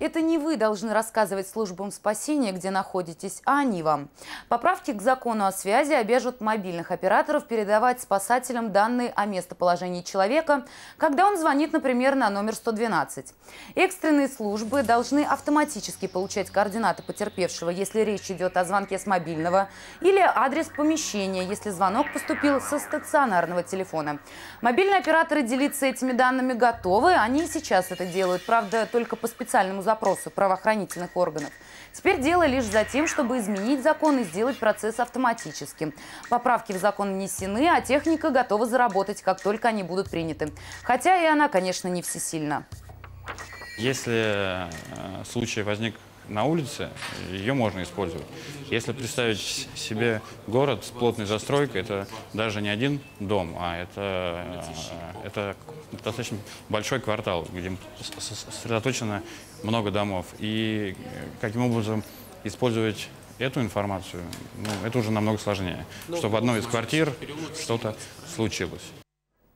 Это не вы должны рассказывать службам спасения, где находитесь, а они вам. Поправки к закону о связи обяжут мобильных операторов передавать спасателям данные о местоположении человека, когда он звонит, например, на номер 112. Экстренные службы должны автоматически получать координаты потерпевшего, если речь идет о звонке с мобильного, или адрес помещения, если звонок поступил со стационарного телефона. Мобильные операторы делиться этими данными готовы, они и сейчас это делают, правда, только по специальному запросу правоохранительных органов. Теперь дело лишь за тем, чтобы изменить закон и сделать процесс автоматическим. Поправки в закон внесены, а техника готова заработать, как только они будут приняты. Хотя и она, конечно, не всесильна. Если случай возник на улице, ее можно использовать. Если представить себе город с плотной застройкой, это даже не один дом, а это достаточно большой квартал, где сосредоточено много домов. И каким образом использовать эту информацию, это уже намного сложнее, чтобы в одной из квартир что-то случилось.